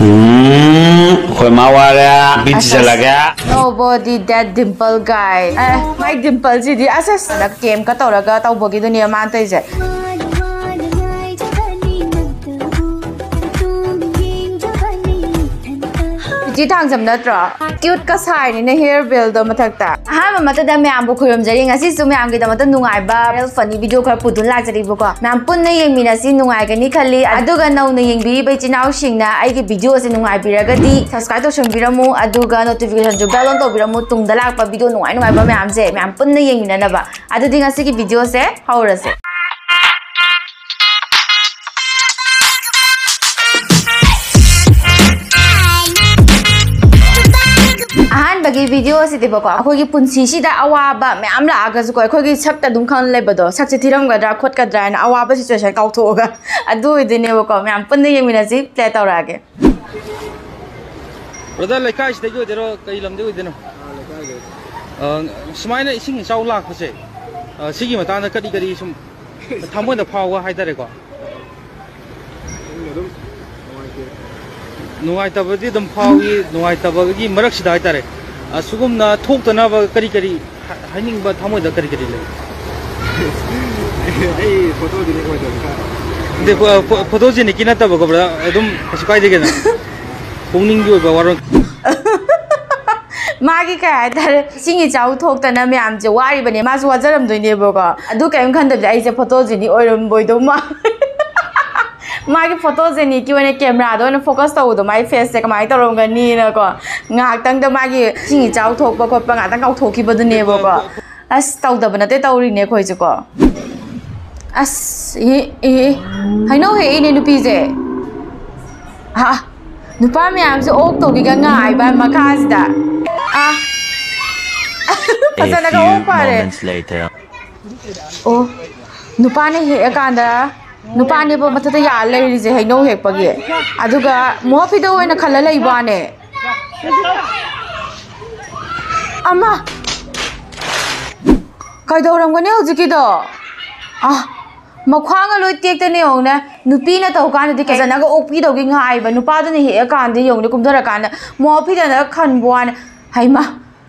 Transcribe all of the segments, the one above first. Nobody that dimple guy. My dimple did assess the game Katoraka Bogidania Manta. Cute Kasai in a hair build of Matata. I'm a Matada Mambukurum Jering, assist to Mamgita Nungai Barrel, funny video put to luxury book. Nampuna Minasi Nungai Nikali, Aduga no Ning Bibichina Shingna, I give videos in Nungai Biragadi, subscribe to Shambiramu, Aduga notification to Ballon to Biramutum, the Lapa Bidu, no, I know about Mamse, Mampuna Yinanaba. I do think I see videos, eh? How does it? Videos at the Boka, Hogi Punsi, the Awaba, Mamla Agazuko, Kogi, Sapta Duncan Lebedo, such a Tiranga, Kotkadra, and Awaba situation, Kautoga. I do it the Nevoka, Mampundi Minazi, Platorage. Brother Lakash, they go to Kailam do it. Smile singing so loud, say, singing Matana Kadikari, Tamu the power, Hyderego. No, I double did them power, no, I double did Murks dietary. Asugumna talked another curriculi, hanging but Hamu the curriculi. The Potosi Nikina Tabogobra, I don't surprise again. Phoning you about Magica, sing it out, talked an amiam, the wari, but Namas was a neighbor. I do can contemplate the Potosi or Boydoma. My photos and you and a camera don't focus on my face like my own Nina. Nagtang the Maggie, sing it out, talk about Tangoki, but the neighbor. I stout up another in a coizico. I know he ain't in the pizza. Ah, the Pamiams all talking and I by Macasta. Ah, moments later. Oh, Nupani here, Aganda. Nupani po matata ya alay rize hai no hek pagi. Aduga mohafi do na khalala ibane. Amma, kai do ramga ne hujiki do. Ah, makhanga loy tiek te ne hong na nupina to kan de kaza na go opi do ging hai ba nupada ne he kan de yong ne kumdara kan mohafi da na khan buan hai ma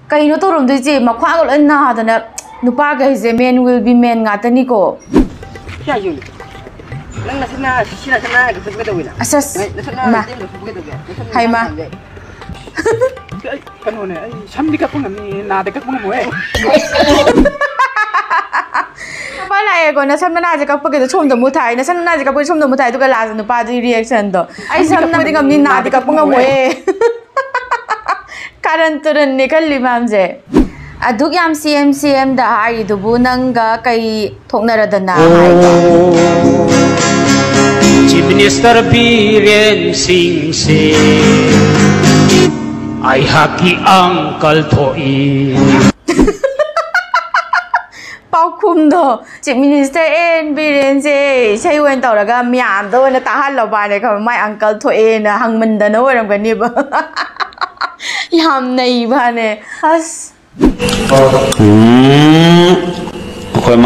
kai no to rom de je makhanga na da na nupaga hize men will be men ngatani ko. Kya yul? Assess, ma. Hi, ma. I go. Some nights I can forget the chum the mutai. Some nights I can put some the mutai to the last and the party reaction. Though I some nothing of Nina to come away. Current to the nickel limamze. I do yam CMCM the high the bunanga kai tongaradana. Chief Minister Biren Singh say, I happy uncle Thoi. Paukumdo, Chief Minister N Biren say, say went out again, Miam, though, and the Tahalabana, my uncle Thoi, and Hangmandano, and I'm going to be Yam Naivane. Us. Nate,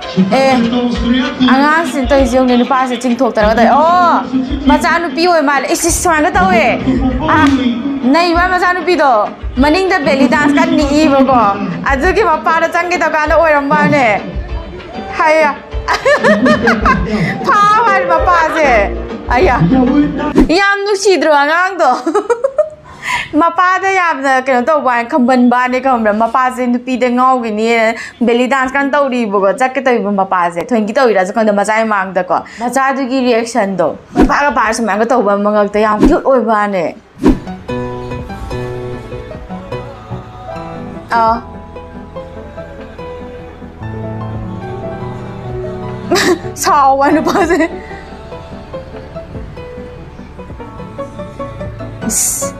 asking those young and passing talk to another. Oh, Mazanu Pio, man, it's just one other way. Ah, Naiva Mazanu Pido, Manning the belly dance got me evil. I took him a part of Tangita Banda or a money. Hiya, Power, Papa. Aya Yam Lucidro and Ando. Mapa de Yabna can do one common body comrade, Mapas into Peter Noggin, belly dance can do the book, jacket even Mapaz, Twinkie as a condom as I mark the call. Mazadu reaction though. Parapas Mangato, one among the young cute Oivane. Oh. So one person. house.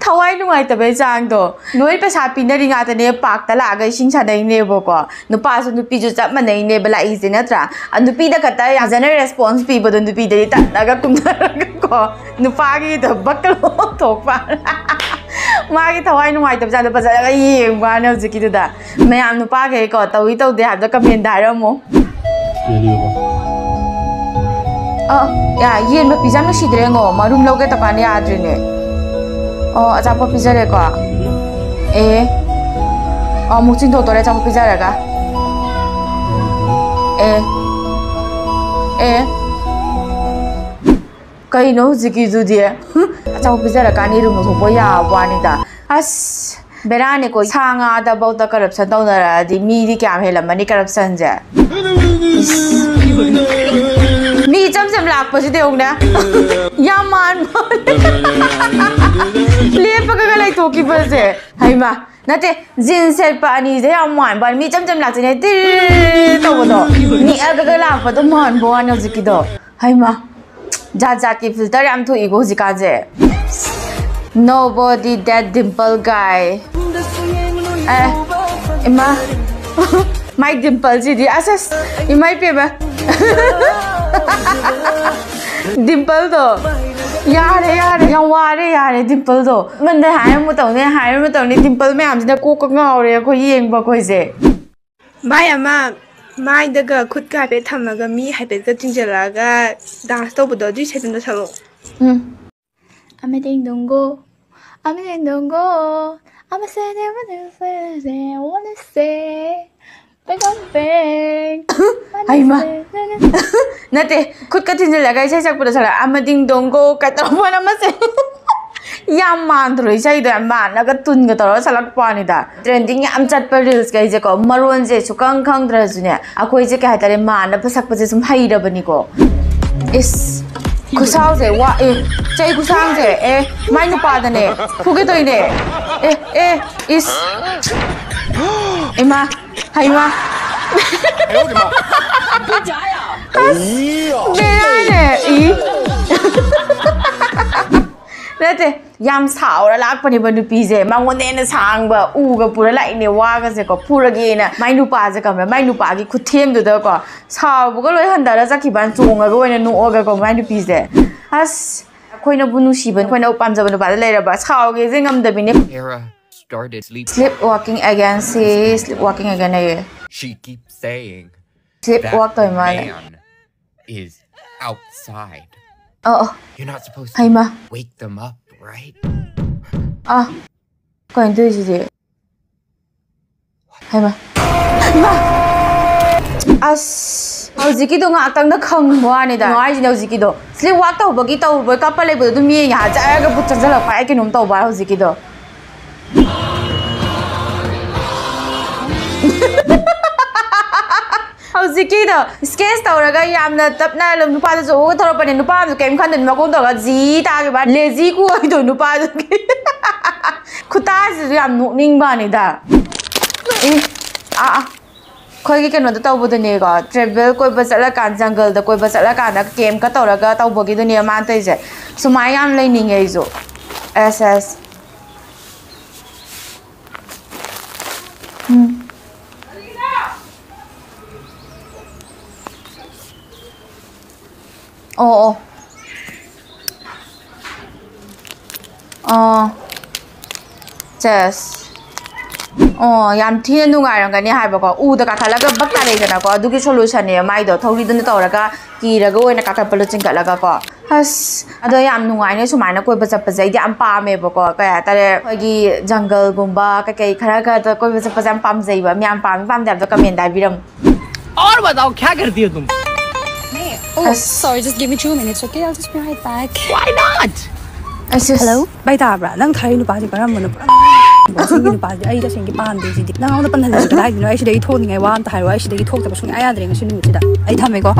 Tawai nungaitaba jangdo noi pesa pinari ngatane park ta laga ising sanai nebo ko nupa su nupi ju chap manai neba la is natra a nupi da kata ya jana response pi bodu nupi da ta daga kumdaraga ko nupa gi da bakal tok pa magi tawai nungaitaba jangdo pajaga yengwa na jiki da mayam nupa ge ko tawi taw de habda comment daramo yeah, yeah, my pizza machine is wrong. My room logo is tapani adrene. Oh, I have pizza like Eh? Oh, muchin thoto re, I have pizza like Eh? Eh? Kai no ziki zudiye. I have pizza like ani room thoto boya wani da. As berane ko sanga da bauta corruption da unara di midi kya hela mani corruption ja. Me cham laak pasi deong na yaman le pakagalai toki pase haima nate jin ser pani je yaman ban mi cham laak jine ti to bodo ni agagala bodo man bo an jiki do haima ja ja ki filter am tho ego jika je nobody that dimple guy Emma my dimple ji di asas you might be dimple though, yeah, dimple though. When the higher mutton, dimple ma'am, the cook of Maori, Koyang Bokoze. My mom, my the girl could cap it, Tamaga, me, had the ginger laga, dance over the dishes in the salon. I'm a thing, don't go. I'm a sad, I want to say. Bang! Aima, nate could cut in the luggage. I put a ding dong go cut off one of us. Yaman through each other, man, like a tungator, salad panida. Trending am chat perils, Gajaco, Maronze, Sukan Congrasunia, a coisicata man, a presupposition Haida Benigo. Is Kusauze, what eh? Jay Kusanze, eh? Mind the pardon, eh? Pugato in eh? Eh, is Emma. Hi ma. Nate yam sour alak pani banu pije mangone na sangba uga pura lai ne waga se ko pura gi na mai nupa je kam mai nupa gi khuthem du da ko saw bu ko loi handa ra jaki ban chonga go na nu oga ko mai nupije as koina bunu siban koina upam jabanu ba lai ra ba saw ge jingam da bine started sleepwalking again. See, sleepwalking again. She keeps saying, "Sleepwalking man is outside." Oh, you're not supposed to wake them up, right? Ah, going to do it. Hey ma, as I was thinking, I thought that I'm going to I was thinking, sleepwalking, but I can't believe that me and her are going to have a fight. I was thinking. How's the kiddo? Scared or a yam that Tapnal and Nupazo over and Nupazo came kind of Makondo, Zita, but lazy go to Nupazo. Kutaz, yam no Ningbanida. Ah, Koykin on the top of the nega, Trevel, Koybasalakan, Zangle, the Koybasalakana came Katoraga, Taubogi, the near Mantese. So my young leaning Azo. SS. Yes. Yam thin nungaranga ni haibako uda kakalaga bakta leidana ko adugi solution ne mai do thoridana toraga kiraga oina kakapalo chingalaga ko has ado yam nungaine sumaina koi bacha pajai di am pame bako kaya tare gi jungle gumba ka kai khara ka to koi bacha pajam pam jai ba myam pam pam dab do comment dai biram aur batao kya kar diye tum Oh, sorry, just give me 2 minutes, okay? I'll just be right back. Why not? Hello? Bye, Dabra. I'm tired of party, but I'm gonna party. I just think about it. Now, I'm not going to I should be talking. I want to hire. I should be talking about something. I drink. I shouldn't do that. I tell me, go.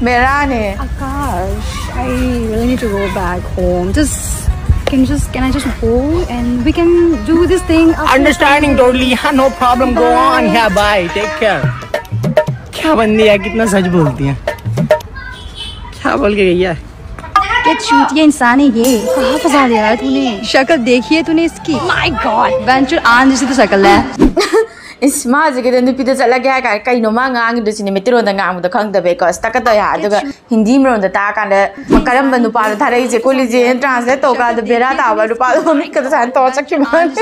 Merane. Gosh, I really need to go back home. Just Can I just go and we can do this thing? Understanding totally. Yeah, no problem. Bye. Go on. Yeah, bye. Take care. क्या बंदी है, कितना सच बोलती है, क्या बोल के गई है, क्या चूतिया ये इंसान है ये, कहाँ फंसा दिया यार तूने, शक्ल देखी है तूने इसकी, माय गॉड वेंचर आन जैसी तो शक्ल है। It's mad because the people are like, "I can't no man gang do cinema. They don't gang with the gang. They because that kind of yeah. Because Hindi man do that kind of. Makaram bandu palu. Thara is college and translate. Toka the bera tawa do palu. Mami kada san toshak chiman.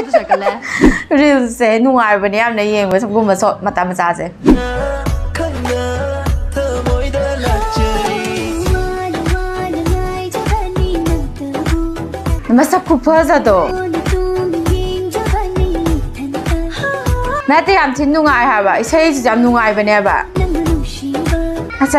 Real se no arvani. I'm not yeng. We sabko masot mata masaze. Masak kupaza do. I am thin no I have a says I'm no I never. Not I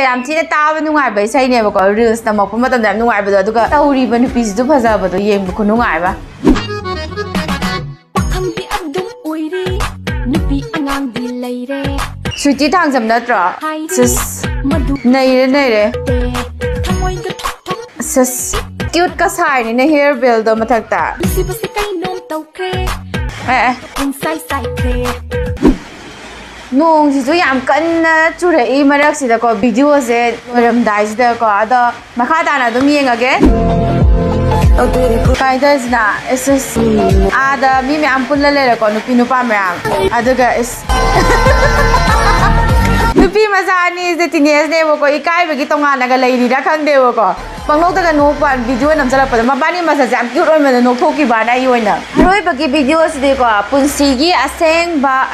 am thin a tower no I say never got real stomach, but I'm no I but I even a piece of puzzle, but the yam no I Sweetie tongues of Natra. No. Sus, cute kasai in a hair build on Matata. No, she's doing I'm cutting to the Emirates. The call videos it, Madame Dice the Coda, Makatana, the meaning again. Kaiders na, it's just other Mimi Ampula Leric on the Pinupamram. Aduga is. Nupi masani is the tinges ne woko ikai bagi tonga naga lady rakang de woko. Panglok taga nupan video nam sala pada mabani masaje amkyut on mena nokho ki bana yoina. Haroi bagi videos de ko punsi gi aseng ba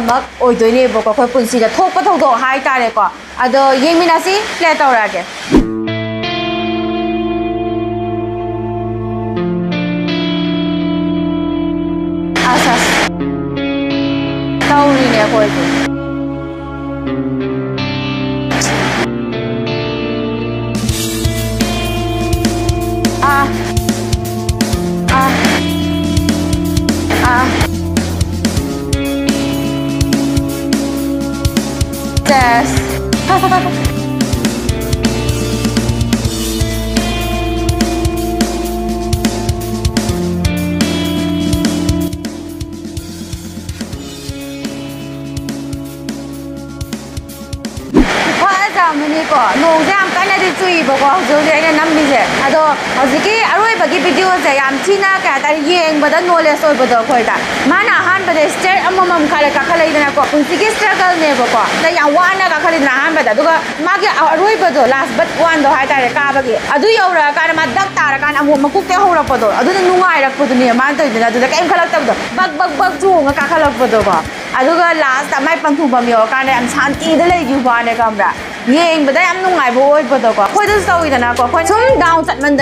mak oidoine woko ko punsi da thok pa thok do hai tare ko. Ado yeminasi play taurage. Yang but I am no I boy but the cock. What is the way the knock? Down, some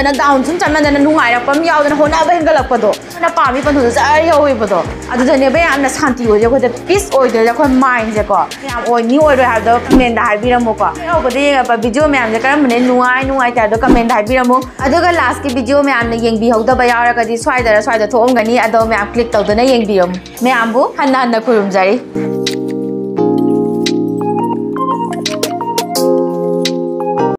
time and no I from out and hold up and galapado. And a palm even to the area way but other than the way I'm not hunting with a piece or the mines the cock. Or new order have the men that have been a mocha. Over there, but Bijo man the government no I know I had to commend Hibiramo. I do last Bijo man the Yang behold the Bayaraka, this side, the Tongani, I don't clicked out the Yang Biom. Mambo, and Nana Kurumzari.